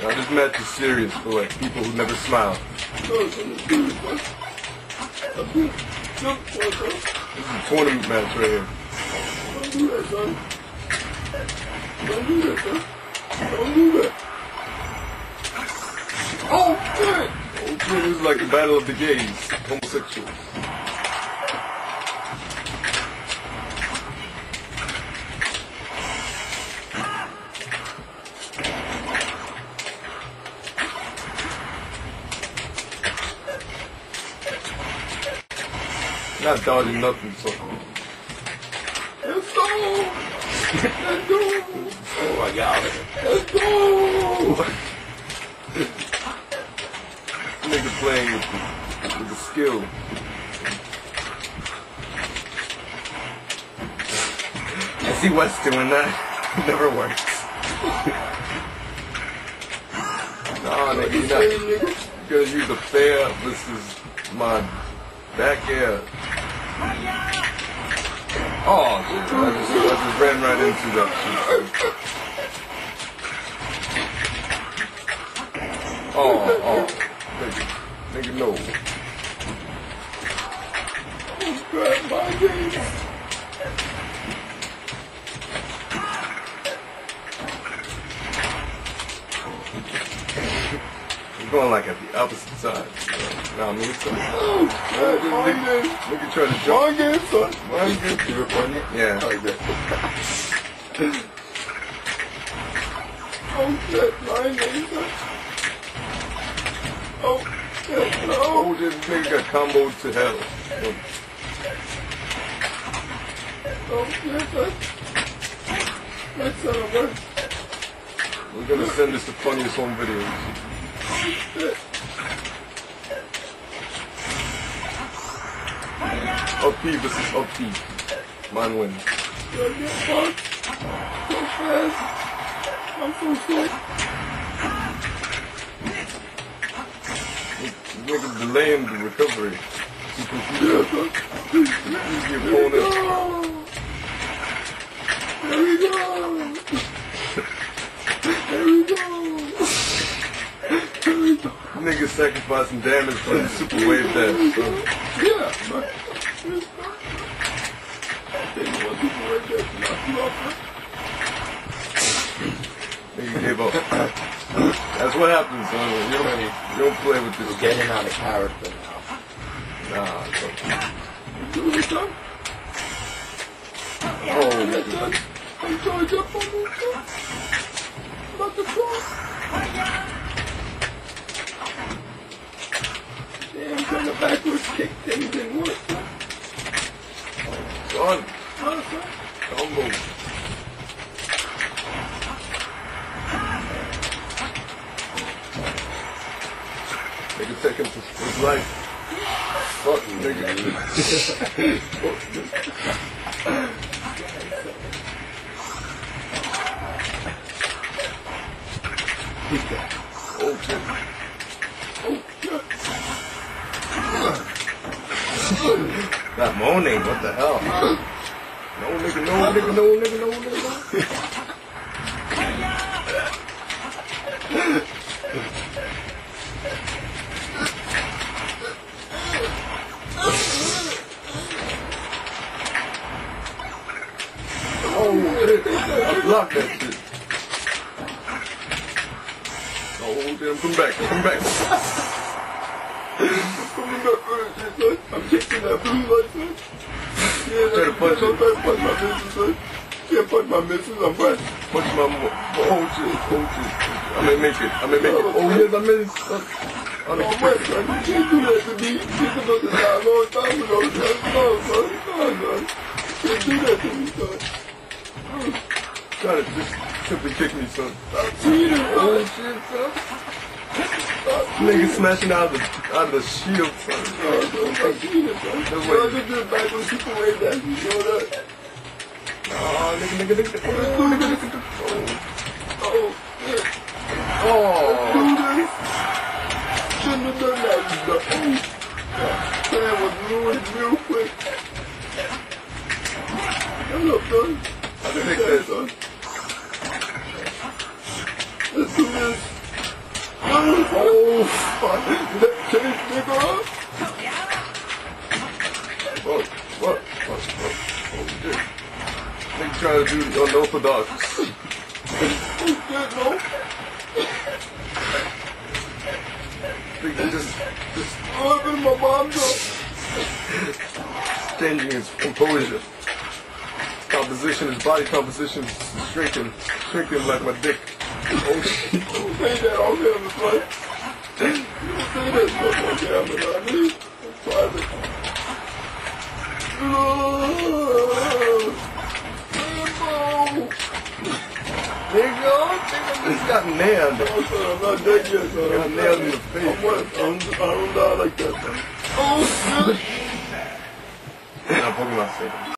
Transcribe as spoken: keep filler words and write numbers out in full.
Now this match is serious for like people who never smile. This is a tournament match right here. Don't do that, son. Don't do that, son. Don't do that. Oh, shit! Oh, shit, this is like the battle of the gays, homosexuals. Not dodging nothing, so. Let's go! Let's go! Oh my god. Let's go! Nigga playing with the, with the skill. I see Wes doing that. It never works. Nah, nigga, you're not. You're gonna use a fair versus my back air. Oh, dude, I just, I just ran right into that. Oh, oh, nigga, nigga, no. Oh, grab my game. We're going like at the opposite side. Nah, I mean, it's like, oh, nigga, nigga trying to jog in, son. Mind you, you're funny. Yeah. Like that. Oh, shit, mind you, son. Oh, shit, no. Oh, this nigga got comboed to hell. Oh, shit, son. That's son of a... We're gonna send this to funniest home videos. Oh, shit. Up P versus Up P. Mine wins. Don't get fucked. So fast. I'm so sick. This nigga's delaying the recovery. He's confused. He's the opponent. There we go. There we go. There we go. Nigga sacrificing damage for the super wave dash. Yeah, but... Nigga gave up. That's what happens, son. You don't, you don't play with this. You're getting out of character now. Nah, son. Oh, nigga. I'm trying to get my move, son. I'm about to cross. Damn, trying to backwards kick things didn't work, son. Son. Son, son. Combo. Nigga taking his life. Fuck, nigga. Oh, shit. Oh, shit. That moaning, what the hell? No nigga, no nigga, no nigga, no nigga. Oh shit, I blocked that shit. Oh damn, come back, come back. I'm kicking that blue light, man. Yeah, try to punch it. Punch my missus, son. Can't punch my missus, I'm right. Punch my mo- oh shit, oh shit. I may make it, I may make it. Oh yes, I made it. I'm right, son. You can't do that to me. People know this guy a long time ago. No, son. No, son. Can't do that to me, son. Try to just simply kick me, son. Stop cheating, son. Oh shit, son. Nigga smashing out of the, out of the shield, son. No, son. Stop cheating, son. That's why I just did back when people waved at me, you know that? Aw, nigga, nigga, nigga, oh, nigga, nigga, nigga, oh, oh, shit. Oh. Let's do this. Shouldn't have done that, you know. Oh, that was ruined real quick. Shut up, son. I didn't think that, son. This is... Oh, fuck. That case, nigga. Fuck, fuck, fuck, fuck. Oh, shit. Nigga trying to do the unorthodox. Nigga just... Just living my mom's up. Changing his composure. Composition, his body composition is shrinking. Shrinking like my dick. Oh shit, don't say that on camera, son. Don't say that stuff on camera, I mean. It's private. Limbo! Nigga, I think I just got nailed. No, son, I'm not dead yet, son. I got nailed in the face. I want, I'm, I don't die like that, son. Oh shit! I'm poking myself.